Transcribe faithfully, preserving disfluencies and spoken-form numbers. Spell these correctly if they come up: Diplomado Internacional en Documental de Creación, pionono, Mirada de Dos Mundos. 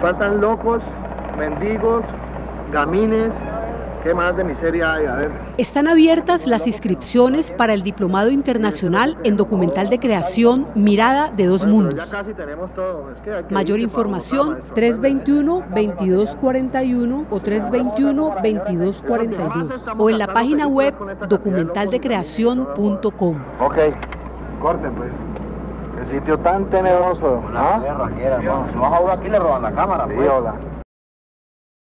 Faltan locos, mendigos, gamines, ¿qué más de miseria hay? A ver. Están abiertas las inscripciones para el Diplomado Internacional en Documental de Creación, Mirada de Dos Mundos. Mayor información tres dos uno, dos dos cuatro uno o tres dos uno, dos dos cuatro dos o en la página web documental de creacion punto com. Ok, corten pues. El sitio tan tenebroso, ¿no? Nos vamos a jugar aquí, le roban la cámara, sí, pues. Hola.